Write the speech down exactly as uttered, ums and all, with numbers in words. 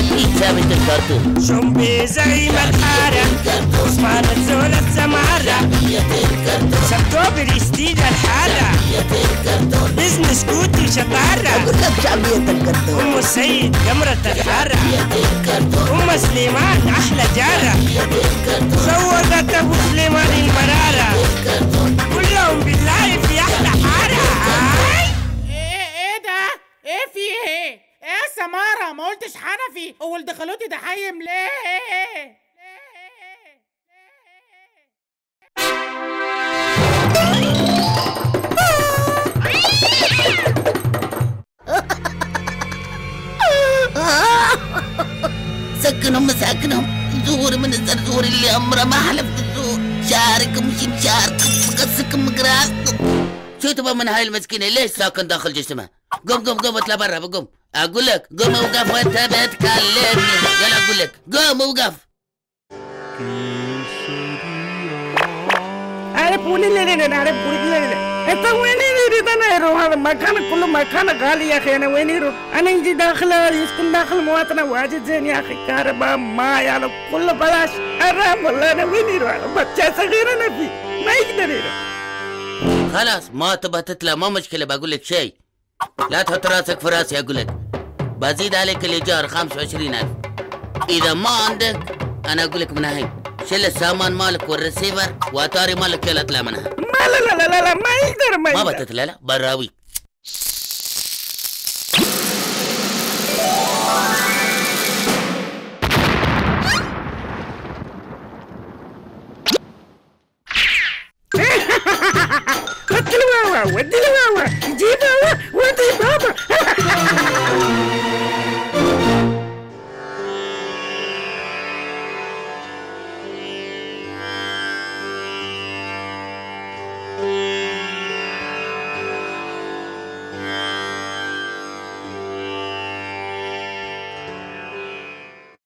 أكيد ثابت الكرتون. شنبي زي ما الحارة وصفارة زول السمارة شبتو بريستيج الحارة بزن سكوتي شطارة أم السيد جمرة الحارة أم سليمان أحلى جارة زوجت أبو سليمان البرارة كلهم بالله في أحلى حارة. إيه إيه ده؟ إيه في إيه؟ ايه سمارة ما قلتش حنفي وولد خالوتي ده حيم ليه؟ سكنهم مساكنهم زور من الزرزور اللي عمره ما حلف بالزور شارك مش مشارك قصكم قراص. شو تبغى من هاي المسكينة؟ ليش ساكن داخل جسمها؟ قوم قوم قوم اطلع برا بقوم. أقول لك قوم أوقف وأنت بتكلمني. يلا أقول لك قوم أوقف. عارف ولين لين عارف ولين لين أنت وين يروح؟ أنا يروح هذا مكان كله مكان غالي يا أخي. أنا وين يروح؟ أنا يجي داخل يسكن داخل مواطنة واجد زين يا أخي. كهرباء ما يعرف كله بلاش. حرام والله أنا وين يروح؟ بتشا صغير أنا فيه ما يقدر يروح. خلاص ما تبغى تطلع ما مشكلة. بقول لك شيء لا تحط راسك في راسي. أقول لك بزيد عليك الإيجار خمسة وعشرين ألف. إذا ما عندك أنا أقول لك من هي شيل السامان مالك والرسيفر وأتاري مالك. يلا اطلع منها. ما لا لا لا لا ما يقدر ما يقدر ما بتطلع. لا براويك